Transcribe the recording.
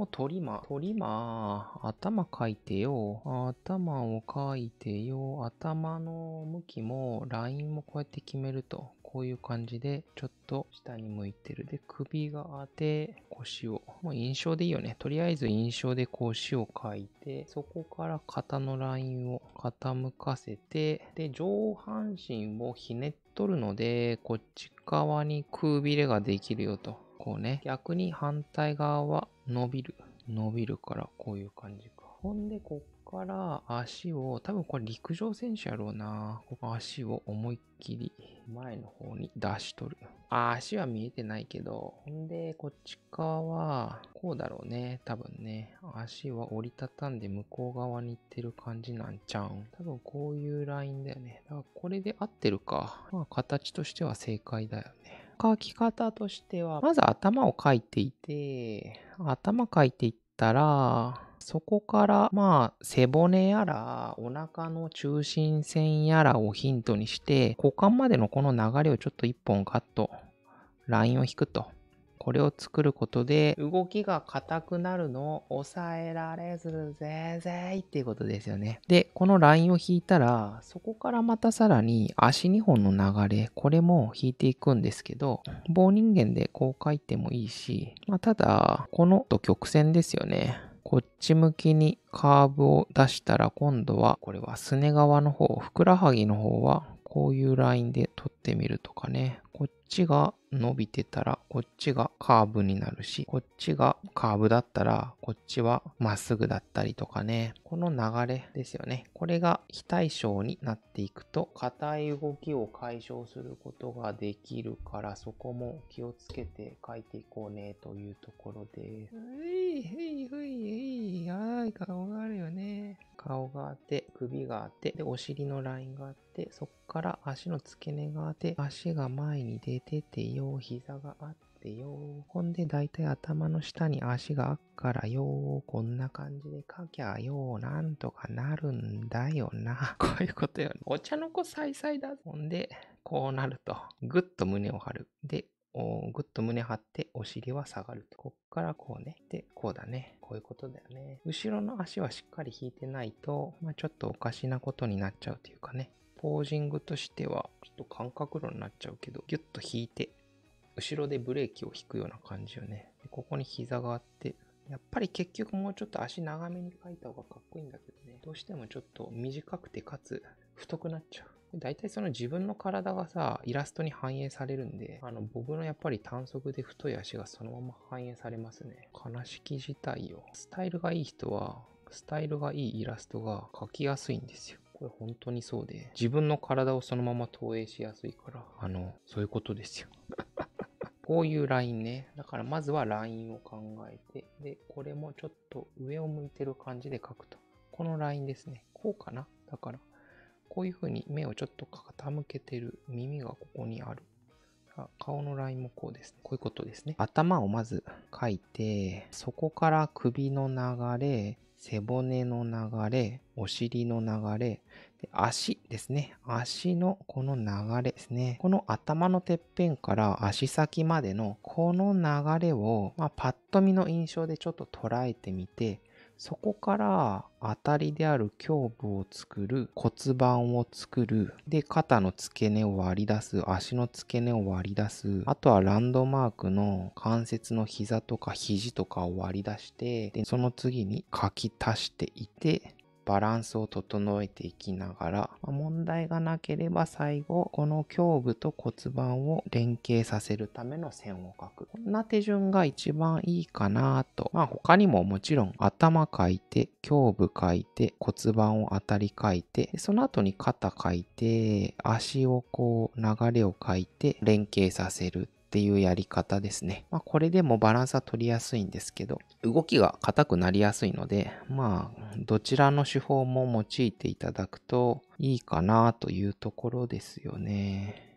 のトリマー、頭書いてよ。頭を書いてよ。頭の向きもラインもこうやって決めると。こういう感じで、ちょっと下に向いてる。で、首が当て、腰を。もう印象でいいよね。とりあえず印象で腰を描いて、そこから肩のラインを傾かせて、で、上半身をひねっとるので、こっち側にくびれができるよと。こうね。逆に反対側は伸びる。伸びるから、こういう感じか。ほんで、こっから足を、多分これ陸上選手やろうな。足を思いっきり前の方に出しとる。足は見えてないけど。ほんで、こっち側は、こうだろうね。多分ね。足は折りたたんで向こう側に行ってる感じなんちゃうん。多分こういうラインだよね。だからこれで合ってるか。まあ形としては正解だよね。書き方としては、まず頭を書いていて、頭書いていったら、そこから、まあ、背骨やら、お腹の中心線やらをヒントにして、股間までのこの流れをちょっと一本ガッと、ラインを引くと。これを作ることで、動きが硬くなるのを抑えられず、ぜいっていうことですよね。で、このラインを引いたら、そこからまたさらに足2本の流れ、これも引いていくんですけど、棒人間でこう書いてもいいし、まあ、ただ、この曲線ですよね。こっち向きにカーブを出したら今度は、これはすね側の方、ふくらはぎの方はこういうラインで取ってみるとかね。こっちが伸びてたらこっちがカーブになるし、こっちがカーブだったらこっちはまっすぐだったりとかね。この流れですよね。これが非対称になっていくと、硬い動きを解消することができるから、そこも気をつけて書いていこうねというところです。はい、顔があるよね。顔があって、首があって、でお尻のラインがあって、そっから足の付け根があって、足が前に出ててよ、膝があってよ、ほんでだいたい頭の下に足があっからよ、こんな感じで書きゃよ、なんとかなるんだよな。こういうことよね。お茶の子さいさいだ。ほんで、こうなると、ぐっと胸を張る。で、ぐっと胸張ってお尻は下がると。こっからこうね。で、こうだね。こういうことだよね。後ろの足はしっかり引いてないと、まあ、ちょっとおかしなことになっちゃうというかね。ポージングとしては、ちょっと感覚論になっちゃうけど、ギュッと引いて、後ろでブレーキを引くような感じよね。で、ここに膝があって、やっぱり結局もうちょっと足長めに描いた方がかっこいいんだけどね。どうしてもちょっと短くてかつ太くなっちゃう。大体その自分の体がさ、イラストに反映されるんで、僕のやっぱり短足で太い足がそのまま反映されますね。悲しき事態よ。スタイルがいい人は、スタイルがいいイラストが描きやすいんですよ。これ本当にそうで、自分の体をそのまま投影しやすいから、そういうことですよ。こういうラインね。だからまずはラインを考えて、で、これもちょっと上を向いてる感じで描くと。このラインですね。こうかな。だから。こういう風に目をちょっと傾けてる。耳がここにある。顔のラインもこうですね。こういうことですね。頭をまず描いて、そこから首の流れ、背骨の流れ、お尻の流れ、で足ですね。足のこの流れですね。この頭のてっぺんから足先までのこの流れを、まあ、パッと見の印象でちょっと捉えてみて、そこから当たりである胸部を作る、骨盤を作る、で、肩の付け根を割り出す、足の付け根を割り出す、あとはランドマークの関節の膝とか肘とかを割り出して、で、その次に書き足していて、バランスを整えていきながら、問題がなければ最後、この胸部と骨盤を連携させるための線を描く。こんな手順が一番いいかなと。まあ他にももちろん頭描いて、胸部描いて、骨盤を当たり描いて、その後に肩描いて、足をこう流れを描いて連携させる。っていうやり方ですね。まあこれでもバランスは取りやすいんですけど、動きが硬くなりやすいので、まあどちらの手法も用いていただくといいかなというところですよね。